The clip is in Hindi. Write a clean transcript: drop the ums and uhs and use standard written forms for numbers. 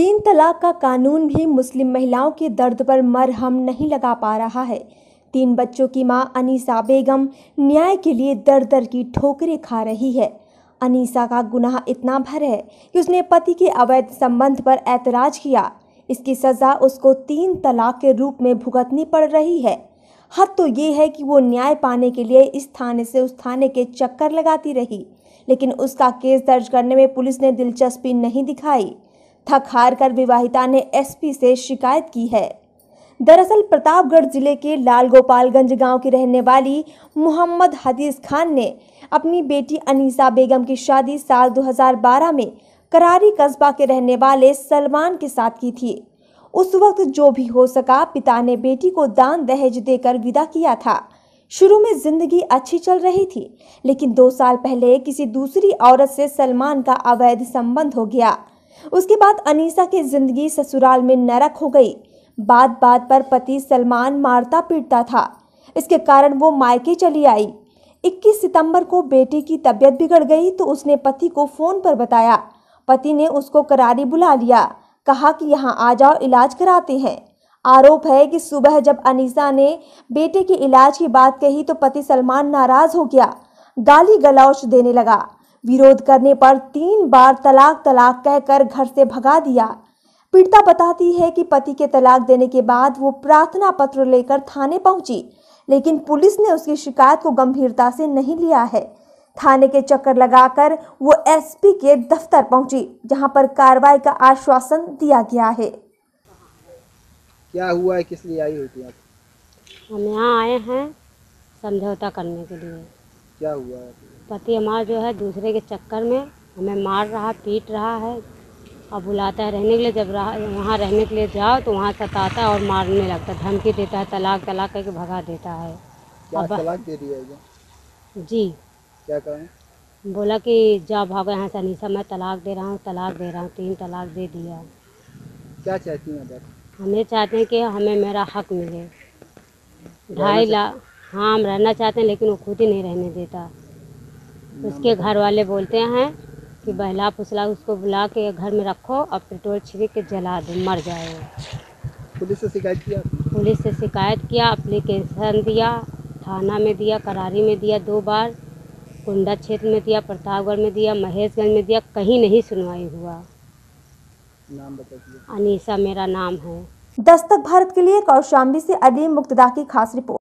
तीन तलाक का कानून भी मुस्लिम महिलाओं के दर्द पर मरहम नहीं लगा पा रहा है। तीन बच्चों की मां अनीसा बेगम न्याय के लिए दर दर की ठोकरें खा रही है। अनीसा का गुनाह इतना भर है कि उसने पति के अवैध संबंध पर ऐतराज किया। इसकी सज़ा उसको 3 तलाक के रूप में भुगतनी पड़ रही है। हद तो ये है कि वो न्याय पाने के लिए इस थाने से उस थाने के चक्कर लगाती रही, लेकिन उसका केस दर्ज करने में पुलिस ने दिलचस्पी नहीं दिखाई। थक हार कर विवाहिता ने एसपी से शिकायत की है। दरअसल प्रतापगढ़ जिले के लाल गोपालगंज गांव की रहने वाली मुहम्मद हदीस खान ने अपनी बेटी अनीसा बेगम की शादी साल 2012 में करारी कस्बा के रहने वाले सलमान के साथ की थी। उस वक्त जो भी हो सका पिता ने बेटी को दान दहेज देकर विदा किया था। शुरू में जिंदगी अच्छी चल रही थी, लेकिन 2 साल पहले किसी दूसरी औरत से सलमान का अवैध संबंध हो गया। उसके बाद अनीसा की जिंदगी ससुराल में नरक हो गई। बात बात पर पति सलमान मारता पीटता था, इसके कारण वो मायके चली आई। 21 सितंबर को बेटी की तबीयत बिगड़ गई तो उसने पति को फ़ोन पर बताया। पति ने उसको करारी बुला लिया, कहा कि यहाँ आ जाओ, इलाज कराते हैं। आरोप है कि सुबह जब अनीसा ने बेटे के इलाज की बात कही तो पति सलमान नाराज़ हो गया, गाली गलौज देने लगा। विरोध करने पर 3 बार तलाक तलाक कहकर घर से भगा दिया। पीड़िता बताती है कि पति के तलाक देने के बाद वो प्रार्थना पत्र लेकर थाने पहुंची, लेकिन पुलिस ने उसकी शिकायत को गंभीरता से नहीं लिया है। थाने के चक्कर लगाकर वो एसपी के दफ्तर पहुंची, जहां पर कार्रवाई का आश्वासन दिया गया है। क्या हुआ है, किस लिए आई होती आप? हम यहाँ आए हैं समझौता करने के लिए। क्या हुआ है? पति हमारा जो है दूसरे के चक्कर में हमें मार रहा, पीट रहा है और बुलाता है रहने के लिए। जब वहाँ रहने के लिए जाओ तो वहाँ सताता और मारने लगता, धमकी देता है, तलाक तलाक करके भगा देता है। क्या तलाक दे दिया है? जी। क्या कहा? बोला कि जा भागो यहाँ से अनीसा, मैं तलाक दे रहा हूँ, तलाक दे रहा हूँ। 3 तलाक दे दिया। क्या चाहती हैं? हमें चाहते हैं कि हमें मेरा हक मिले, 2.5 लाख। हाँ, हम रहना चाहते हैं, लेकिन वो खुद ही नहीं रहने देता। उसके घर वाले बोलते हैं कि बहला फुसला उसको बुला के घर में रखो और पेट्रोल छिड़क के जला दो, मर जाए। पुलिस से शिकायत किया? पुलिस से शिकायत किया, अप्लीकेशन दिया, थाना में दिया, करारी में दिया, 2 बार कुंडा क्षेत्र में दिया, प्रतापगढ़ में दिया, महेशगंज में दिया, कहीं नहीं सुनवाई हुआ। नाम बता दीजिए। अनीसा मेरा नाम है। दस्तक भारत के लिए कौशाम्बी से अली मुक्तदा की खास रिपोर्ट।